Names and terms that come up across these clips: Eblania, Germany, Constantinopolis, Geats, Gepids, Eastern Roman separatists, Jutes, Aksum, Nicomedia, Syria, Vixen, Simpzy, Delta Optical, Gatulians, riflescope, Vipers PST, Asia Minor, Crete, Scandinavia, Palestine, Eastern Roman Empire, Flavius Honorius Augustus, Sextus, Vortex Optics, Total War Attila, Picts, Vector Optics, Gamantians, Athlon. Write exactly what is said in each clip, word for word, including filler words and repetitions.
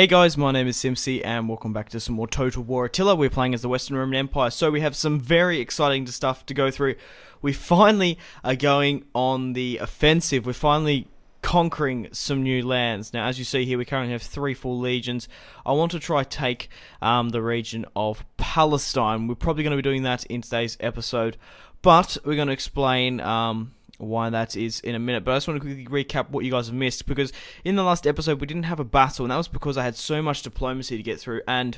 Hey guys, my name is Simpzy and welcome back to some more Total War Attila. We're playing as the Western Roman Empire, so we have some very exciting stuff to go through. We finally are going on the offensive. We're finally conquering some new lands. Now, as you see here, we currently have three full legions. I want to try take um, the region of Palestine. We're probably going to be doing that in today's episode, but we're going to explain Um, why that is in a minute. But I just want to quickly recap what you guys have missed, because in the last episode we didn't have a battle, and that was because I had so much diplomacy to get through. And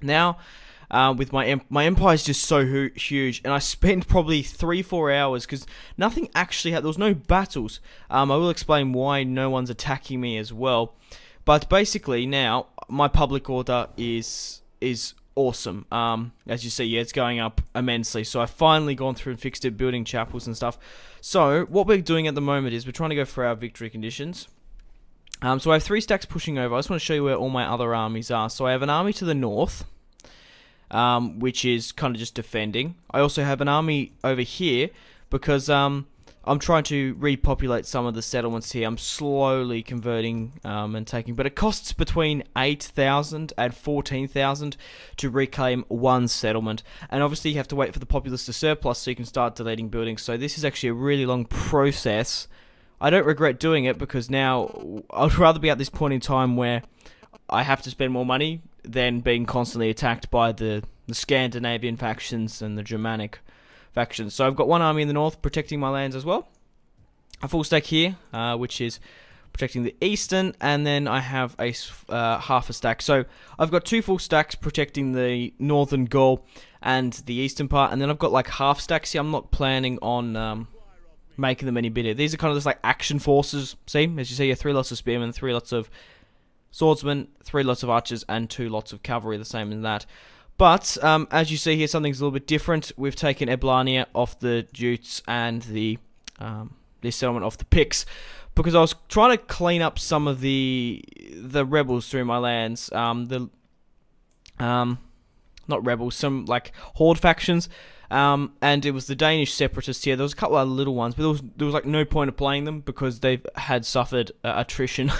now uh, with my em my empire is just so huge, and I spent probably three four hours, because nothing actually happened. There was no battles. um, I will explain why no one's attacking me as well, but basically now my public order is is awesome. Um, as you see, yeah, it's going up immensely. So I've finally gone through and fixed it, building chapels and stuff. So what we're doing at the moment is we're trying to go for our victory conditions. Um, so I have three stacks pushing over. I just want to show you where all my other armies are. So I have an army to the north, um, which is kind of just defending. I also have an army over here, because um, I'm trying to repopulate some of the settlements here. I'm slowly converting um, and taking, but it costs between eight thousand and fourteen thousand to reclaim one settlement. And obviously you have to wait for the populace to surplus so you can start deleting buildings. So this is actually a really long process. I don't regret doing it, because now I'd rather be at this point in time where I have to spend more money than being constantly attacked by the, the Scandinavian factions and the Germanic factions. So I've got one army in the north protecting my lands as well. A full stack here, uh, which is protecting the eastern, and then I have a uh, half a stack. So I've got two full stacks protecting the northern Gaul and the eastern part, and then I've got like half stacks here. I'm not planning on um, making them any bigger. These are kind of just like action forces. See, as you see, you have three lots of spearmen, three lots of swordsmen, three lots of archers, and two lots of cavalry, the same in that. But, um, as you see here, something's a little bit different. We've taken Eblania off the Jutes and the um, this settlement off the Picts, because I was trying to clean up some of the the rebels through my lands. Um, the um, not rebels, some like horde factions. Um, and it was the Danish separatists here. There was a couple of little ones, but there was, there was like no point of playing them, because they've had suffered uh, attrition,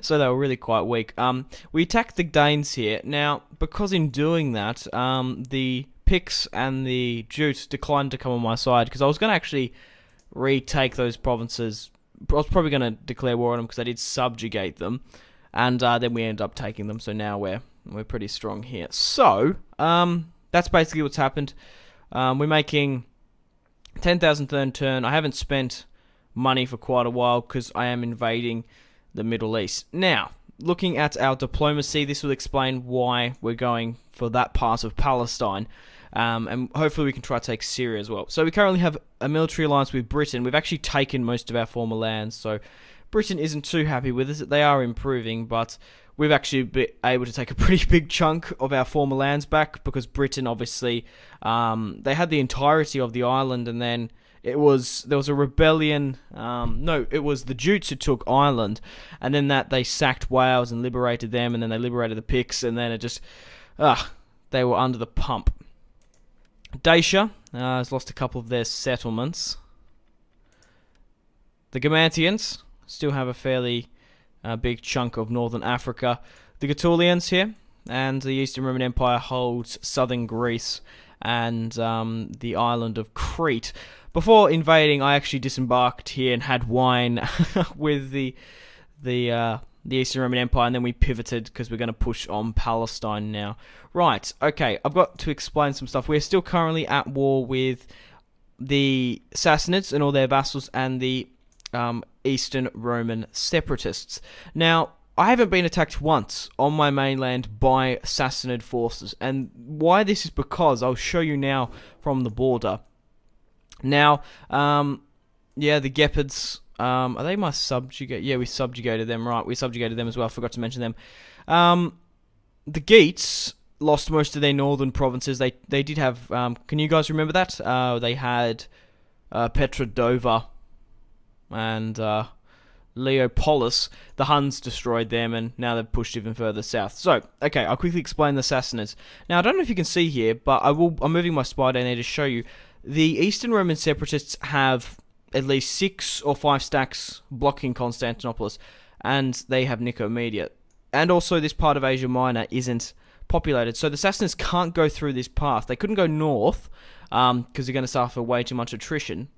so they were really quite weak. Um, we attacked the Danes here. Now, because in doing that, um, the Picts and the Jutes declined to come on my side, because I was going to actually retake those provinces. I was probably going to declare war on them, because I did subjugate them, and uh, then we ended up taking them. So now we're we're pretty strong here. So um, that's basically what's happened. Um, we're making ten thousand third turn. I haven't spent money for quite a while, because I am invading the Middle East. Now, looking at our diplomacy, this will explain why we're going for that part of Palestine. Um, and hopefully we can try to take Syria as well. So we currently have a military alliance with Britain. We've actually taken most of our former lands, so Britain isn't too happy with us. They are improving, but we've actually been able to take a pretty big chunk of our former lands back, because Britain, obviously, um, they had the entirety of the island, and then it was there was a rebellion. Um, no, it was the Jutes who took Ireland, and then that they sacked Wales and liberated them, and then they liberated the Picts, and then it just, ah, they were under the pump. Dacia uh, has lost a couple of their settlements. The Gamantians still have a fairly a big chunk of Northern Africa. The Gatulians here, and the Eastern Roman Empire holds southern Greece and um, the island of Crete. Before invading, I actually disembarked here and had wine with the the uh, the Eastern Roman Empire, and then we pivoted, because we're going to push on Palestine now. Right, okay, I've got to explain some stuff. We're still currently at war with the Sassanids and all their vassals, and the Um, Eastern Roman separatists. Now, I haven't been attacked once on my mainland by Sassanid forces, and why this is because I'll show you now from the border. Now, um, yeah, the Gepids, um, are they my subjugate? Yeah, we subjugated them, right? We subjugated them as well. I forgot to mention them. Um, the Geats lost most of their northern provinces. They they did have. Um, can you guys remember that? Uh, they had uh, Petra Dover and uh, Leopolis. The Huns destroyed them, and now they've pushed even further south. So, okay, I'll quickly explain the Sassanids. Now, I don't know if you can see here, but I will, I'm moving my spider in there to show you. The Eastern Roman separatists have at least six or five stacks blocking Constantinopolis, and they have Nicomedia. and also this part of Asia Minor isn't populated. So the Sassanids can't go through this path. They couldn't go north because um, they're going to suffer way too much attrition.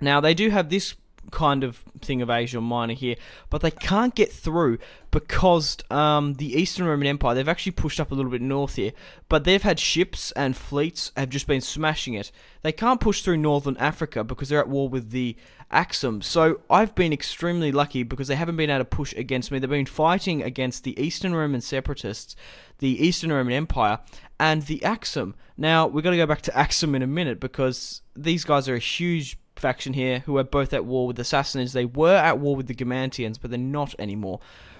Now, they do have this kind of thing of Asia Minor here, but they can't get through because um, the Eastern Roman Empire, they've actually pushed up a little bit north here, but they've had ships and fleets have just been smashing it. They can't push through Northern Africa because they're at war with the Aksum. So I've been extremely lucky because they haven't been able to push against me. They've been fighting against the Eastern Roman separatists, the Eastern Roman Empire, and the Aksum. Now, we're going to go back to Aksum in a minute because these guys are a huge faction here who are both at war with the Sassanids. They were at war with the Gamantians, but they're not anymore.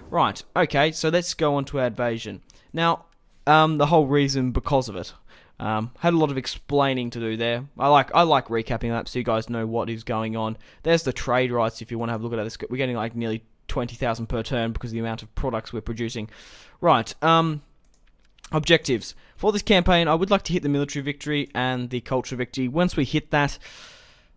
Right, okay, so let's go on to our invasion. Now, um, the whole reason because of it. Um, had a lot of explaining to do there. I like I like recapping that so you guys know what is going on. There's the trade rights if you want to have a look at this. We're getting like nearly twenty thousand per turn because of the amount of products we're producing. Right, um... objectives. For this campaign, I would like to hit the military victory and the culture victory. Once we hit that,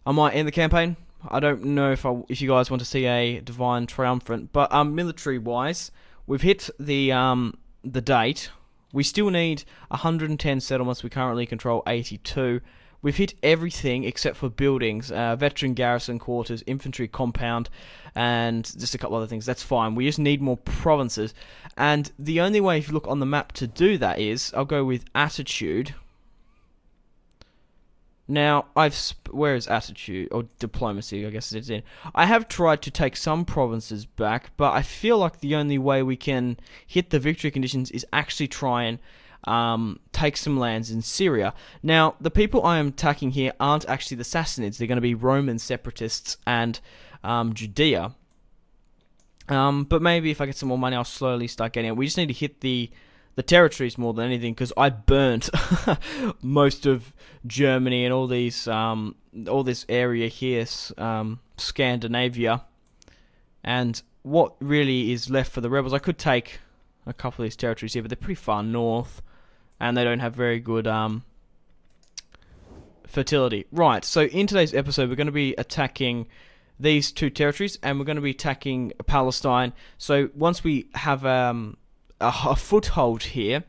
I might end the campaign. I don't know if I, if you guys want to see a divine triumphant, but um, military-wise, we've hit the um the date. We still need one hundred ten settlements. We currently control eighty-two. We've hit everything except for buildings, uh, veteran garrison quarters, infantry compound, and just a couple other things. That's fine. We just need more provinces, and the only way, if you look on the map, to do that is I'll go with attitude. Now, I've sp where is attitude, or diplomacy, I guess it's in. I have tried to take some provinces back, but I feel like the only way we can hit the victory conditions is actually try and um, take some lands in Syria. Now, the people I am attacking here aren't actually the Sassanids. They're going to be Roman separatists and um, Judea. Um, but maybe if I get some more money, I'll slowly start getting it. We just need to hit the... the territories more than anything, because I burnt most of Germany and all these, um, all this area here, um, Scandinavia, and what really is left for the rebels. I could take a couple of these territories here, but they're pretty far north, and they don't have very good um, fertility. Right. So in today's episode, we're going to be attacking these two territories, and we're going to be attacking Palestine. So once we have um. a foothold here,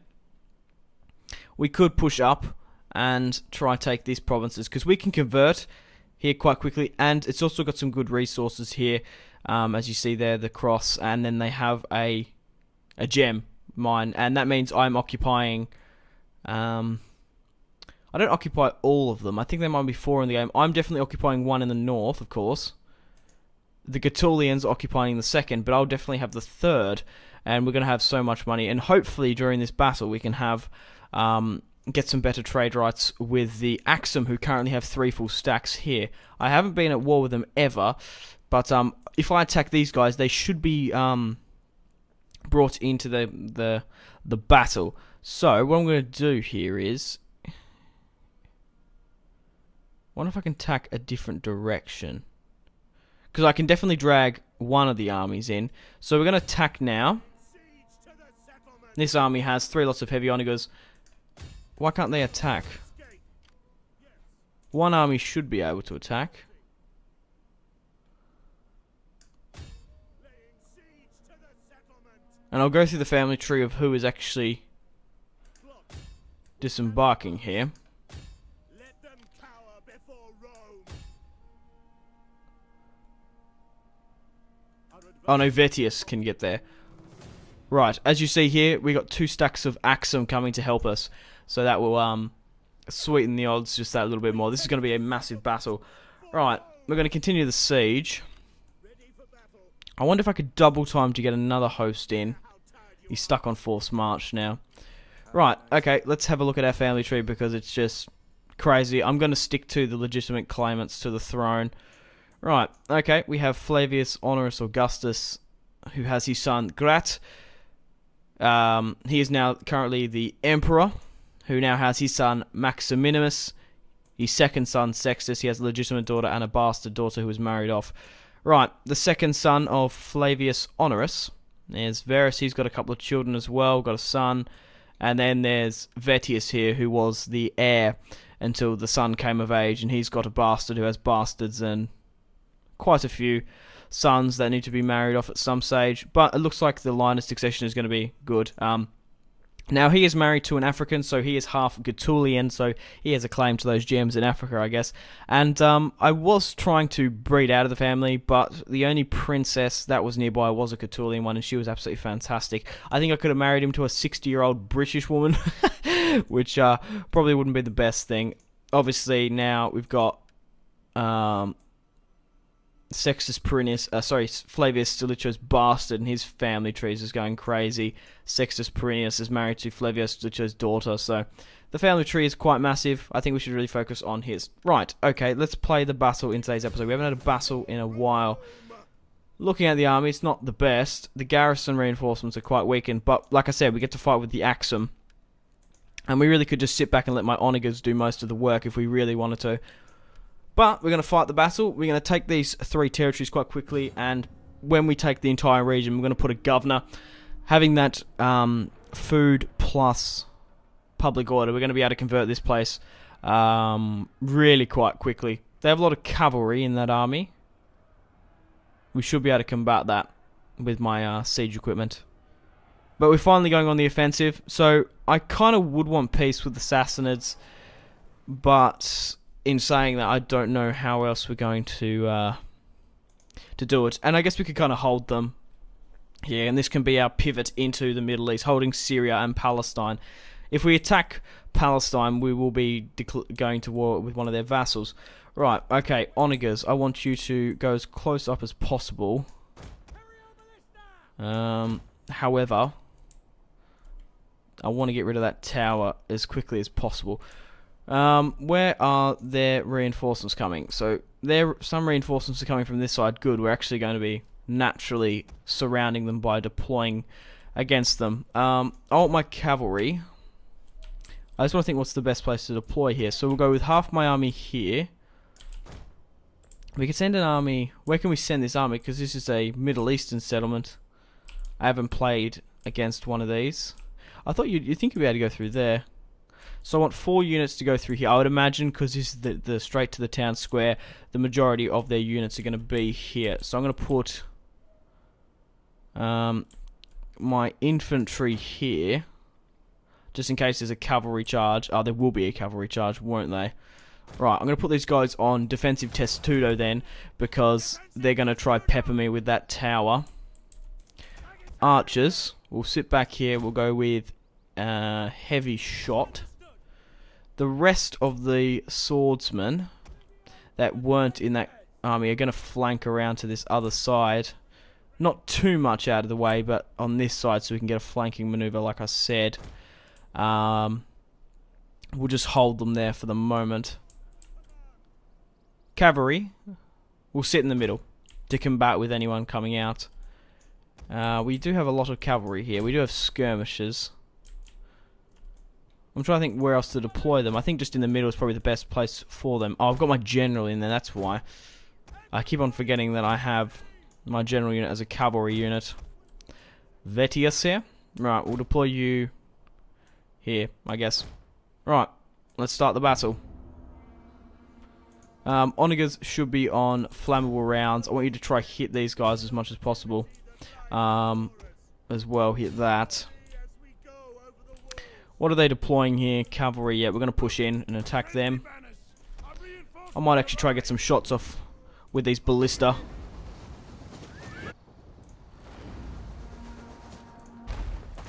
we could push up and try take these provinces, because we can convert here quite quickly, and it's also got some good resources here, um, as you see there, the cross, and then they have a a gem mine, and that means I'm occupying um, I don't occupy all of them. I think there might be four in the game. I'm definitely occupying one in the north, of course. The Gatulians occupying the second, but I'll definitely have the third. And we're going to have so much money, and hopefully during this battle we can have um, get some better trade rights with the Aksum, who currently have three full stacks here. I haven't been at war with them ever, but um, if I attack these guys, they should be um, brought into the the the battle. So what I'm going to do here is, I wonder if I can attack a different direction, because I can definitely drag one of the armies in. So we're going to attack now. This army has three lots of heavy on. He goes, why can't they attack? One army should be able to attack. And I'll go through the family tree of who is actually disembarking here. Oh no, Vettius can get there. Right, as you see here, we got two stacks of Aksum coming to help us, so that will um, sweeten the odds just that little bit more. This is going to be a massive battle. Right, we're going to continue the siege. I wonder if I could double time to get another host in. He's stuck on forced march now. Right, okay, let's have a look at our family tree, because it's just crazy. I'm going to stick to the legitimate claimants to the throne. Right, okay, we have Flavius Honorius Augustus, who has his son Grat. Um, he is now currently the emperor, who now has his son Maximinimus, his second son Sextus. He has a legitimate daughter and a bastard daughter who was married off. Right, the second son of Flavius Honorius is Verus. He's got a couple of children as well, got a son. And then there's Vettius here, who was the heir until the son came of age, and he's got a bastard who has bastards and quite a few. sons that need to be married off at some stage, but it looks like the line of succession is going to be good. Um, now, he is married to an African, so he is half Gatulian, so he has a claim to those gems in Africa, I guess. And um, I was trying to breed out of the family, but the only princess that was nearby was a Gatulian one, and she was absolutely fantastic. I think I could have married him to a sixty-year-old British woman, which uh, probably wouldn't be the best thing. Obviously, now we've got... Um, Sextus Perinius, uh, sorry, Flavius Stilicho's bastard, and his family trees is going crazy. Sextus Perinius is married to Flavius Stilicho's daughter, so the family tree is quite massive. I think we should really focus on his. Right, okay, let's play the battle in today's episode. We haven't had a battle in a while. Looking at the army, it's not the best. The garrison reinforcements are quite weakened, but like I said, we get to fight with the Aksum. And we really could just sit back and let my onagers do most of the work if we really wanted to. But we're going to fight the battle, we're going to take these three territories quite quickly, and when we take the entire region, we're going to put a governor. Having that um, food plus public order, we're going to be able to convert this place um, really quite quickly. They have a lot of cavalry in that army. We should be able to combat that with my uh, siege equipment. But we're finally going on the offensive, so I kind of would want peace with the Sassanids, but... in saying that, I don't know how else we're going to uh, to do it. And I guess we could kind of hold them. Yeah, and this can be our pivot into the Middle East, holding Syria and Palestine. If we attack Palestine, we will be going to war with one of their vassals. Right, okay, onagers, I want you to go as close up as possible. Um, however, I want to get rid of that tower as quickly as possible. Um, where are their reinforcements coming? So, there, some reinforcements are coming from this side. Good, we're actually going to be naturally surrounding them by deploying against them. Um, I want my cavalry. I just want to think what's the best place to deploy here. So, we'll go with half my army here. We can send an army... Where can we send this army? Because this is a Middle Eastern settlement. I haven't played against one of these. I thought you'd, you'd think you'd be able to go through there. So I want four units to go through here. I would imagine, because this is the, the straight to the town square, the majority of their units are going to be here. So I'm going to put um, my infantry here, just in case there's a cavalry charge. Oh, there will be a cavalry charge, won't they? Right, I'm going to put these guys on defensive testudo then, because they're going to try pepper me with that tower. Archers, we'll sit back here, we'll go with uh, heavy shot. The rest of the swordsmen that weren't in that army are going to flank around to this other side. Not too much out of the way, but on this side, so we can get a flanking maneuver, like I said. Um, we'll just hold them there for the moment. Cavalry will sit in the middle to combat with anyone coming out. Uh, we do have a lot of cavalry here. We do have skirmishers. I'm trying to think where else to deploy them. I think just in the middle is probably the best place for them. Oh, I've got my general in there, that's why. I keep on forgetting that I have my general unit as a cavalry unit. Vettius here. Right, we'll deploy you here, I guess. Right, let's start the battle. Um, onagers should be on flammable rounds. I want you to try hit these guys as much as possible. Um, as well, hit that. What are they deploying here? Cavalry, yeah, we're going to push in and attack them. I might actually try to get some shots off with these ballista.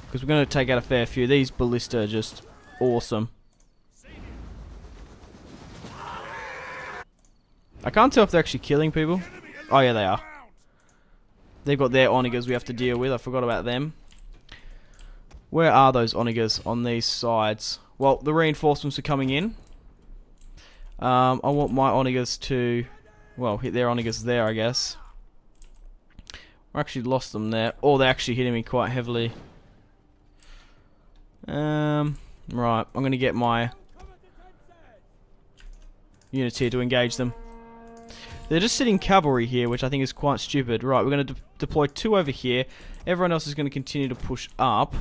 Because we're going to take out a fair few. These ballista are just awesome. I can't tell if they're actually killing people. Oh yeah, they are. They've got their onagers we have to deal with. I forgot about them. Where are those onagers on these sides? Well, the reinforcements are coming in. Um, I want my onagers to... Well, hit their onagers there, I guess. I actually lost them there. Oh, they're actually hitting me quite heavily. Um, right, I'm going to get my units here to engage them. They're just sitting cavalry here, which I think is quite stupid. Right, we're going to de deploy two over here. Everyone else is going to continue to push up.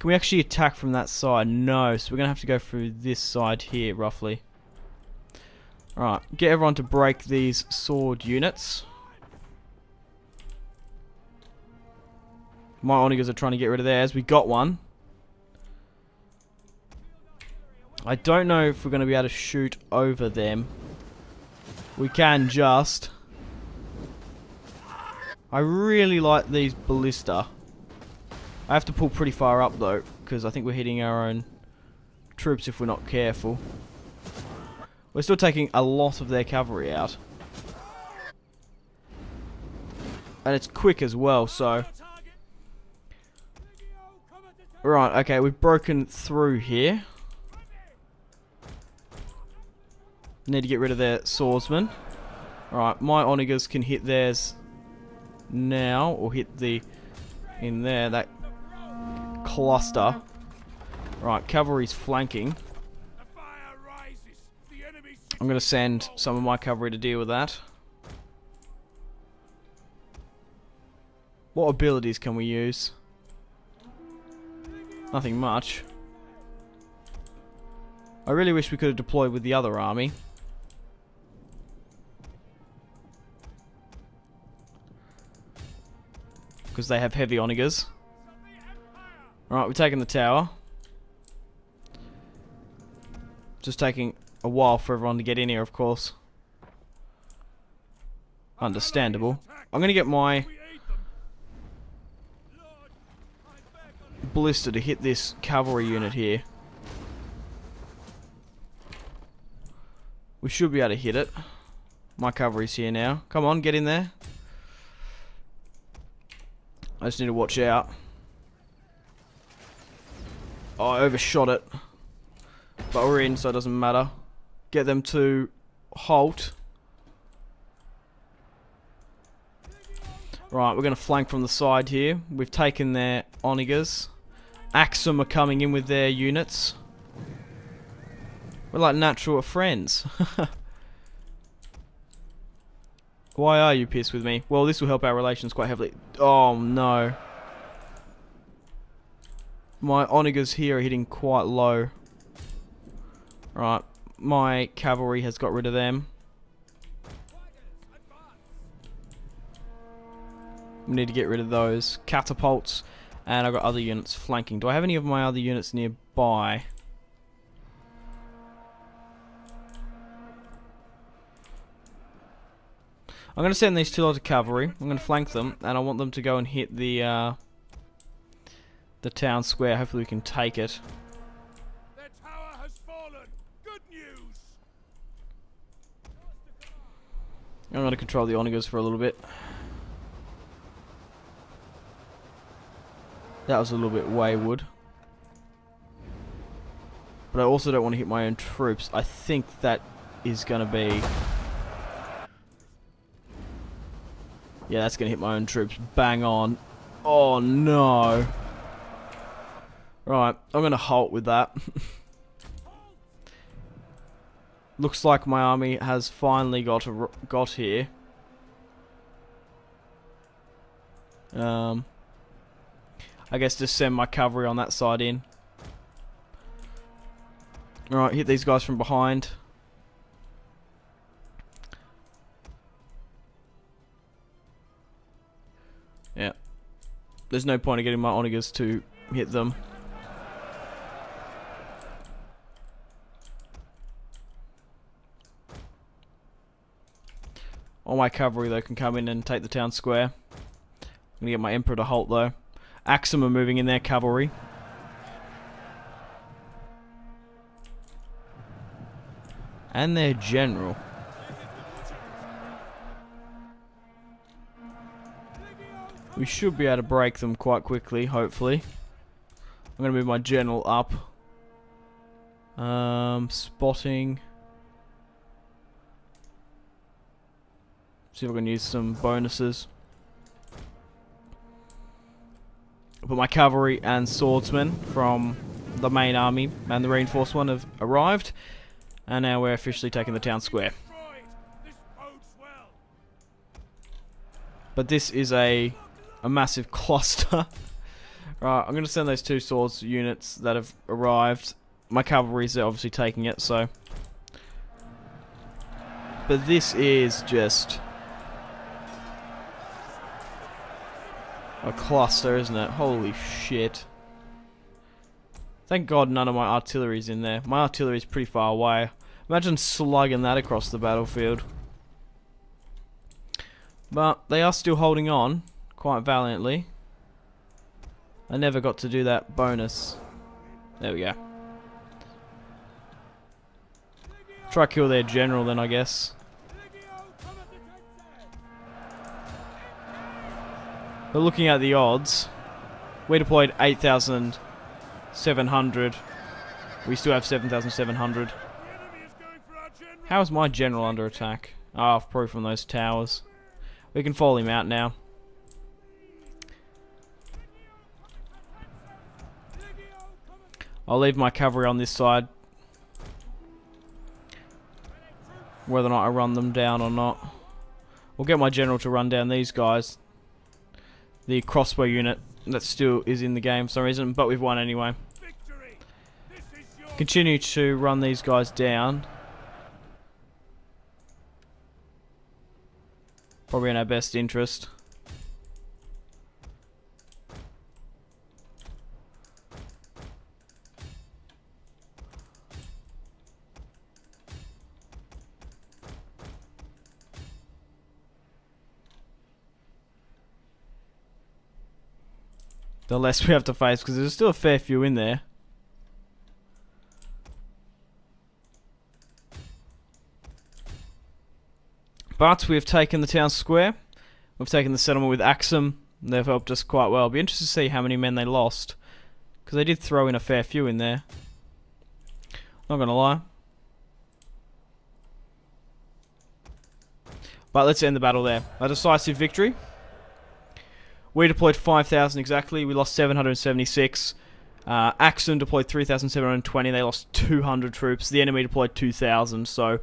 Can we actually attack from that side? No, so we're going to have to go through this side here, roughly. Alright, get everyone to break these sword units. My onagers are trying to get rid of theirs. We got one. I don't know if we're going to be able to shoot over them. We can just... I really like these ballista. I have to pull pretty far up though, because I think we're hitting our own troops if we're not careful. We're still taking a lot of their cavalry out. And it's quick as well, so... Right, okay, we've broken through here. Need to get rid of their swordsmen. Alright, my onagers can hit theirs now, or hit the... in there, that cluster. Right, cavalry's flanking. I'm going to send some of my cavalry to deal with that. What abilities can we use? Nothing much. I really wish we could have deployed with the other army. Because they have heavy onagers. Alright, we're taking the tower. Just taking a while for everyone to get in here, of course. Understandable. I'm going to get my ballista to hit this cavalry unit here. We should be able to hit it. My cavalry's here now. Come on, get in there. I just need to watch out. Oh, I overshot it. But we're in, so it doesn't matter. Get them to halt. Right, we're going to flank from the side here. We've taken their onagers. Aksum are coming in with their units. We're like natural friends. Why are you pissed with me? Well, this will help our relations quite heavily. Oh, no. My onagers here are hitting quite low. Right, my cavalry has got rid of them. We need to get rid of those catapults. And I've got other units flanking. Do I have any of my other units nearby? I'm going to send these two lots of cavalry. I'm going to flank them, and I want them to go and hit the uh, the town square. Hopefully we can take it. Their tower has fallen. Good news. I'm going to control the onagers for a little bit. That was a little bit wayward. But I also don't want to hit my own troops. I think that is going to be... Yeah, that's going to hit my own troops. Bang on. Oh, no. Right, I'm going to halt with that. Looks like my army has finally got a, got here. Um, I guess just send my cavalry on that side in. Alright, hit these guys from behind. Yeah. There's no point in getting my onagers to hit them. All my cavalry, though, can come in and take the town square. I'm gonna get my emperor to halt, though. Aksum are moving in their cavalry. And their general. We should be able to break them quite quickly, hopefully. I'm going to move my general up. Um, spotting. See if I can use some bonuses. But my cavalry and swordsmen from the main army and the reinforced one have arrived. And now we're officially taking the town square. But this is a... a massive cluster. Right, I'm going to send those two swords units that have arrived. My cavalry's are obviously taking it, so... But this is just... a cluster, isn't it? Holy shit. Thank God none of my artillery's in there. My artillery's pretty far away. Imagine slugging that across the battlefield. But they are still holding on quite valiantly. I never got to do that bonus. There we go. Try to kill their general then, I guess. But looking at the odds, we deployed eight thousand seven hundred. We still have seven thousand seven hundred. How is my general under attack? Ah, oh, probably from those towers. We can follow him out now. I'll leave my cavalry on this side. Whether or not I run them down or not. We'll get my general to run down these guys. The crossbow unit that still is in the game for some reason, but we've won anyway. Continue to run these guys down. Probably in our best interest. The less we have to face, because there's still a fair few in there. But we've taken the town square. We've taken the settlement with Aksum. They've helped us quite well. It'll be interesting to see how many men they lost, because they did throw in a fair few in there. Not gonna lie. But let's end the battle there. A decisive victory. We deployed five thousand exactly. We lost seven hundred seventy-six. Uh, Aksum deployed three thousand seven hundred twenty. They lost two hundred troops. The enemy deployed two thousand. So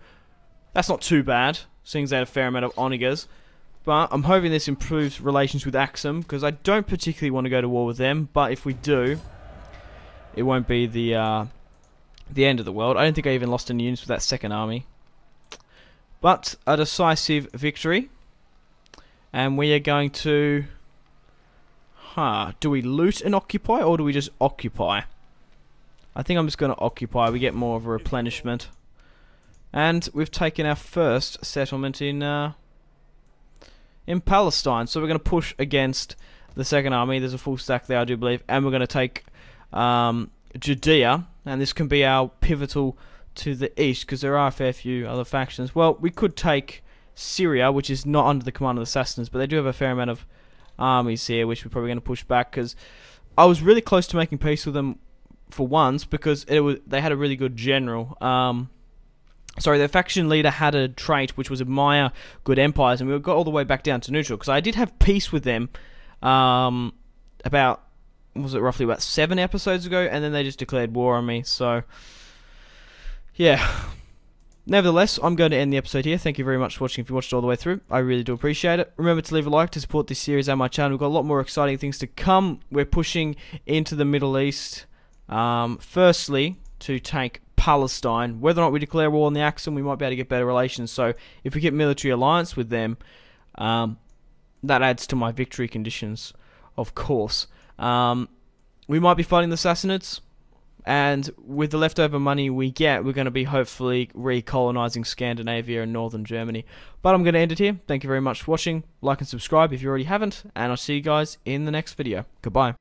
that's not too bad, seeing as they had a fair amount of onagers. But I'm hoping this improves relations with Aksum, because I don't particularly want to go to war with them. But if we do, it won't be the uh, the end of the world. I don't think I even lost any units with that second army. But a decisive victory, and we are going to. Huh, do we loot and occupy, or do we just occupy? I think I'm just going to occupy. We get more of a replenishment. And we've taken our first settlement in uh, in Palestine. So we're going to push against the second army. There's a full stack there, I do believe. And we're going to take um, Judea. And this can be our pivotal to the east, because there are a fair few other factions. Well, we could take Syria, which is not under the command of the Sassanids, but they do have a fair amount of armies here, which we're probably going to push back, because I was really close to making peace with them for once, because it was they had a really good general. Um, sorry, their faction leader had a trait which was admire good empires, and we got all the way back down to neutral, because I did have peace with them um, about, was it roughly about seven episodes ago, and then they just declared war on me, so yeah. Nevertheless, I'm going to end the episode here. Thank you very much for watching. If you watched all the way through, I really do appreciate it. Remember to leave a like to support this series and my channel. We've got a lot more exciting things to come. We're pushing into the Middle East. Um, firstly, to take Palestine. Whether or not we declare war on the Aksum, we might be able to get better relations. So if we get military alliance with them, um, that adds to my victory conditions, of course. Um, we might be fighting the Sassanids. And with the leftover money we get, we're going to be hopefully re-colonizing Scandinavia and northern Germany. But I'm going to end it here. Thank you very much for watching. Like and subscribe if you already haven't. And I'll see you guys in the next video. Goodbye.